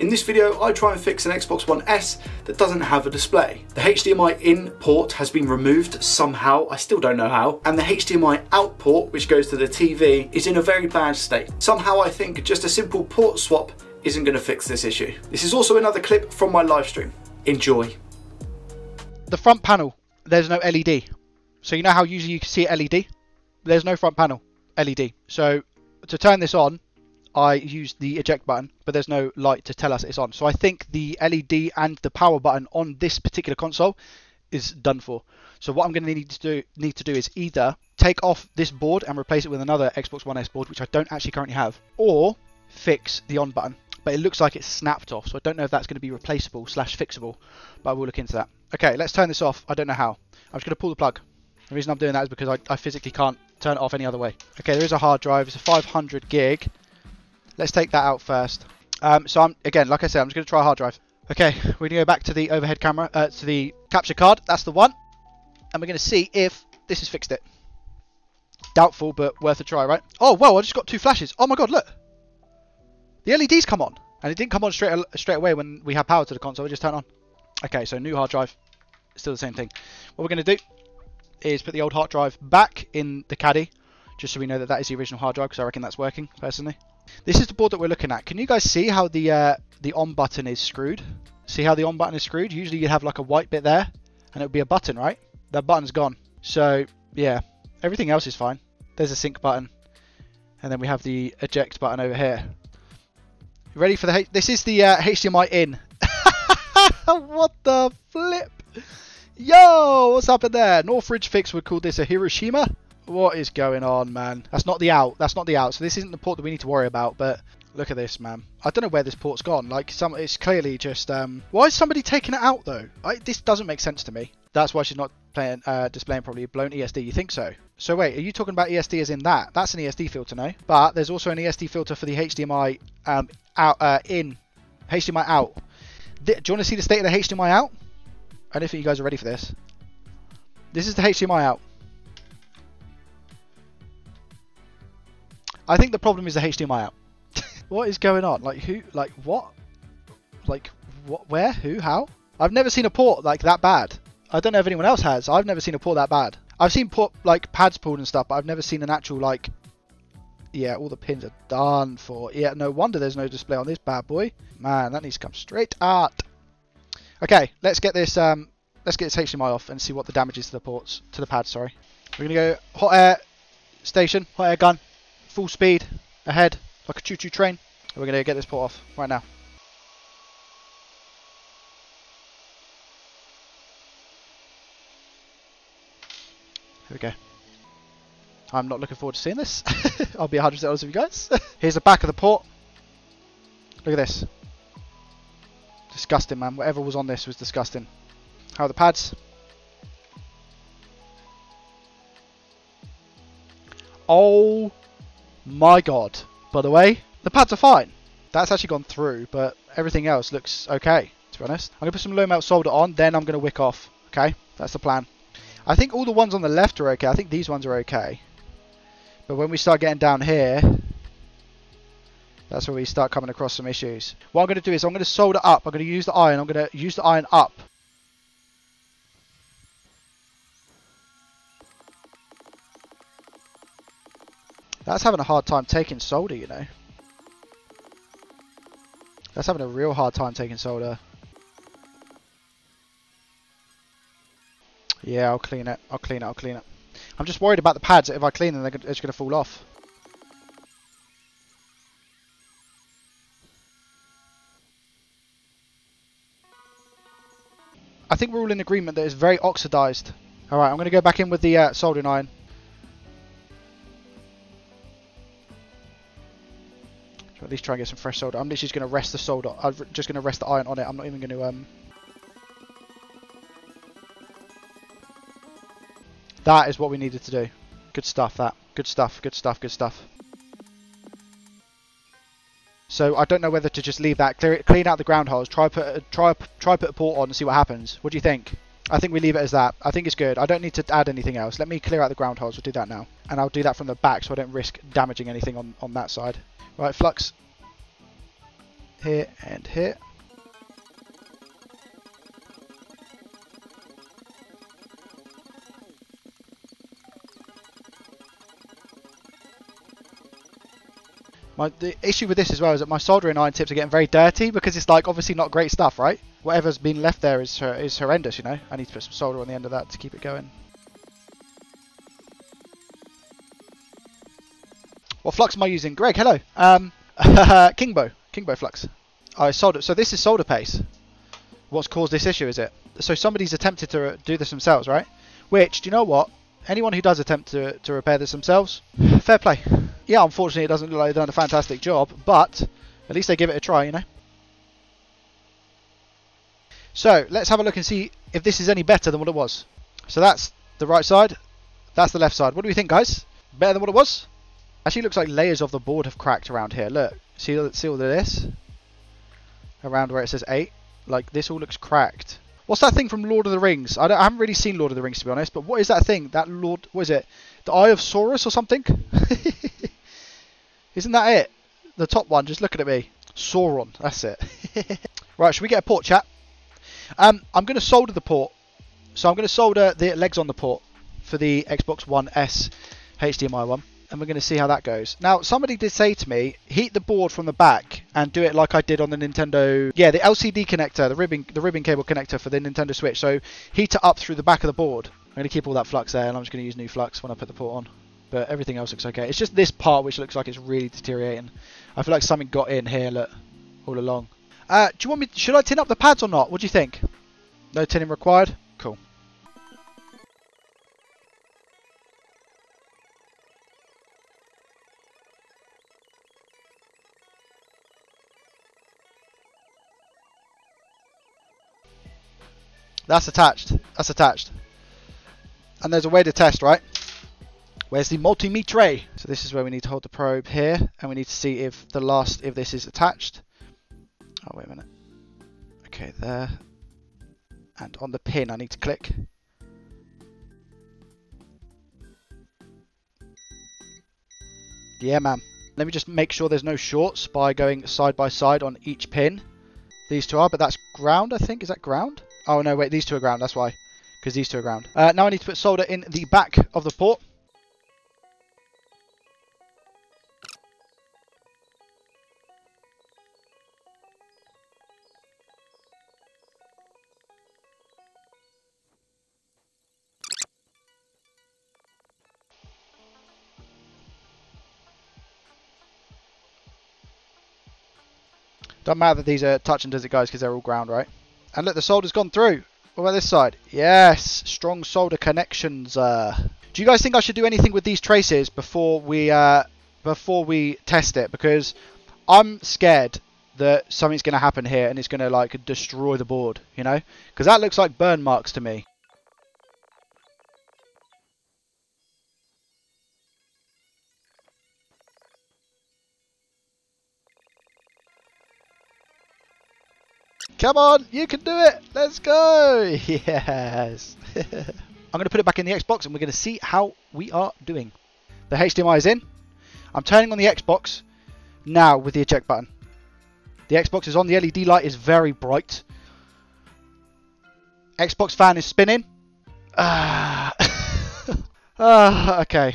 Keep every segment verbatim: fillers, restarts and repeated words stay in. In this video, I try and fix an Xbox One S that doesn't have a display. The H D M I in port has been removed somehow, I still don't know how, and the H D M I out port, which goes to the T V, is in a very bad state. Somehow I think just a simple port swap isn't going to fix this issue. This is also another clip from my live stream. Enjoy. The front panel, there's no L E D. So you know how usually you can see L E D? There's no front panel L E D. So to turn this on, I used the eject button, but there's no light to tell us it's on. So I think the L E D and the power button on this particular console is done for. So what I'm going to need to do need to do is either take off this board and replace it with another Xbox One S board, which I don't actually currently have, or fix the on button. But it looks like it's snapped off, so I don't know if that's going to be replaceable slash fixable, but we'll look into that. Okay, let's turn this off. I don't know how. I'm just going to pull the plug. The reason I'm doing that is because I, I physically can't turn it off any other way. Okay, there is a hard drive. It's a five hundred gig. Let's take that out first. Um, so I'm again, like I said, I'm just going to try a hard drive. Okay, we're going to go back to the overhead camera, uh, to the capture card. That's the one. And we're going to see if this has fixed it. Doubtful, but worth a try, right? Oh, whoa, I just got two flashes. Oh my God, look. The L E Ds come on. And it didn't come on straight, straight away when we had power to the console. It just turned on. Okay, so new hard drive. Still the same thing. What we're going to do is put the old hard drive back in the caddy, just so we know that that is the original hard drive, because I reckon that's working, personally. This is the board that we're looking at. Can you guys see how the uh, the on button is screwed? See how the on button is screwed? Usually you'd have like a white bit there, and it would be a button, right? That button's gone. So, yeah, everything else is fine. There's a sync button, and then we have the eject button over here. You ready for the... H this is the uh, H D M I in. What the flip? Yo, what's happened there? Northridge Fix would call this a Hiroshima. What is going on, man? That's not the out. That's not the out. So this isn't the port that we need to worry about. But look at this, man. I don't know where this port's gone. Like, some, it's clearly just... Um, why is somebody taking it out, though? I, this doesn't make sense to me. That's why she's not playing, uh, displaying probably a blown E S D. You think so? So wait, are you talking about E S D as in that? That's an E S D filter, no? But there's also an E S D filter for the H D M I um, out, uh, in. H D M I out. Th Do you want to see the state of the H D M I out? I don't think you guys are ready for this. This is the H D M I out. I think the problem is the H D M I out. What is going on? Like who? Like what? Like what? Where? Who? How? I've never seen a port like that bad. I don't know if anyone else has. I've never seen a port that bad. I've seen port like pads pulled and stuff, but I've never seen an actual like. Yeah, all the pins are done for. Yeah, no wonder there's no display on this bad boy. Man, that needs to come straight out. Okay, let's get this. Um, let's get this H D M I off and see what the damage is to the ports, to the pads. Sorry, we're gonna go hot air station, hot air gun. Full speed ahead like a choo-choo train. We're going to get this port off right now. Here we go. I'm not looking forward to seeing this. I'll be one hundred percent honest with you guys. Here's the back of the port. Look at this. Disgusting, man. Whatever was on this was disgusting. How are the pads? Oh my God. By the way, the pads are fine. That's actually gone through, but everything else looks okay, to be honest. I'm going to put some low melt solder on, then I'm going to wick off. Okay, that's the plan. I think all the ones on the left are okay. I think these ones are okay. But when we start getting down here, that's where we start coming across some issues. What I'm going to do is I'm going to solder up. I'm going to use the iron. I'm going to use the iron up. That's having a hard time taking solder, you know. That's having a real hard time taking solder. Yeah, I'll clean it. I'll clean it. I'll clean it. I'm just worried about the pads. If I clean them, they're just going to fall off. I think we're all in agreement that it's very oxidized. All right, I'm going to go back in with the uh, soldering iron. At least try and get some fresh solder. I'm literally just going to rest the solder. I'm just going to rest the iron on it. I'm not even going to... Um... That is what we needed to do. Good stuff, that. Good stuff, good stuff, good stuff. So I don't know whether to just leave that. Clear it, clean out the ground holes. Try put, a, try, try put a port on and see what happens. What do you think? I think we leave it as that. I think it's good. I don't need to add anything else. Let me clear out the ground holes. We'll do that now. And I'll do that from the back so I don't risk damaging anything on, on that side. Right, Flux. here and here. My, the issue with this as well is that my soldering iron tips are getting very dirty because it's like obviously not great stuff, right? Whatever's been left there is is horrendous, you know? I need to put some solder on the end of that to keep it going. What flux am I using? Greg, hello! Um, Kingbo. Kingbo flux. I soldered. So this is solder paste. What's caused this issue, is it? So somebody's attempted to do this themselves, right? Which, do you know what? Anyone who does attempt to, to repair this themselves, fair play. Yeah, unfortunately it doesn't look like they've done a fantastic job, but at least they give it a try, you know? So, let's have a look and see if this is any better than what it was. So that's the right side, that's the left side. What do we think, guys? Better than what it was? Actually, it looks like layers of the board have cracked around here. Look, see, see all this? Around where it says eight. Like, this all looks cracked. What's that thing from Lord of the Rings? I, don't, I haven't really seen Lord of the Rings, to be honest, but what is that thing? That Lord... What is it? The Eye of Sauron or something? Isn't that it? The top one, just looking at me. Sauron, that's it. Right, should we get a port, chat? Um, I'm going to solder the port. So I'm going to solder the legs on the port for the Xbox One S H D M I one. And we're going to see how that goes. Now, somebody did say to me, heat the board from the back and do it like I did on the Nintendo... Yeah, the L C D connector, the ribbon, the ribbon cable connector for the Nintendo Switch. So heat it up through the back of the board. I'm going to keep all that flux there and I'm just going to use new flux when I put the port on. But everything else looks okay. It's just this part which looks like it's really deteriorating. I feel like something got in here, look, all along. Uh, do you want me... Should I tin up the pads or not? What do you think? No tinning required? Cool. That's attached. That's attached. And there's a way to test, right? Where's the multimeter tray? So this is where we need to hold the probe here, and we need to see if the last, if this is attached. Oh, wait a minute. Okay, there. And on the pin, I need to click. Yeah, man. Let me just make sure there's no shorts by going side by side on each pin. These two are, but that's ground, I think. Is that ground? Oh, no, wait, these two are ground, that's why. Because these two are ground. Uh, now I need to put solder in the back of the port. Doesn't matter that these are touch and does it, guys, because they're all ground, right? And look, the solder's gone through. What about this side? Yes, strong solder connections. Uh, do you guys think I should do anything with these traces before we uh, before we test it? Because I'm scared that something's going to happen here and it's going to like destroy the board, you know? Because that looks like burn marks to me. Come on, you can do it. Let's go. Yes. I'm going to put it back in the Xbox and we're going to see how we are doing. The H D M I is in. I'm turning on the Xbox now with the eject button. The Xbox is on. The L E D light is very bright. Xbox fan is spinning. Ah. ah okay.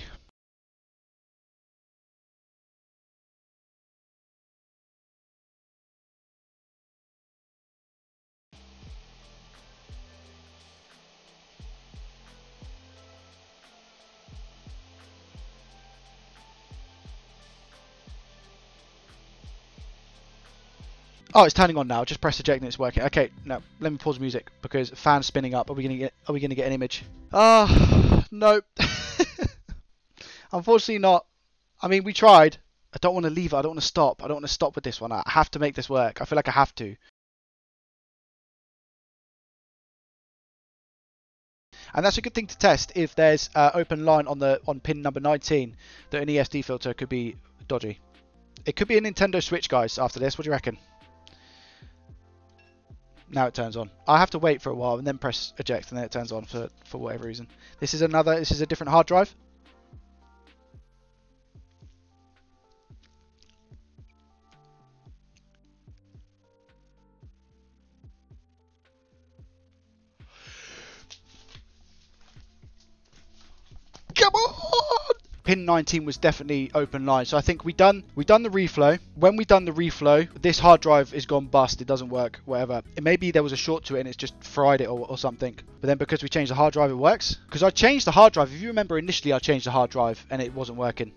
Oh, it's turning on now. Just press eject and it's working. Okay, no, let me pause the music because fan's spinning up. Are we gonna get? Are we gonna get an image? Ah, oh, nope. Unfortunately, not. I mean, we tried. I don't want to leave it. I don't want to stop. I don't want to stop with this one. I have to make this work. I feel like I have to. And that's a good thing to test if there's an open line on the on pin number nineteen that an E S D filter could be dodgy. It could be a Nintendo Switch, guys. After this, what do you reckon? Now it turns on. I have to wait for a while and then press eject and then it turns on for, for whatever reason. This is another, this is a different hard drive. pin nineteen was definitely open line. So I think we done we done the reflow. When we done the reflow, this hard drive is gone bust. It doesn't work, whatever. It maybe there was a short to it and it's just fried it or, or something. But then because we changed the hard drive, it works. Because I changed the hard drive. If you remember initially, I changed the hard drive and it wasn't working.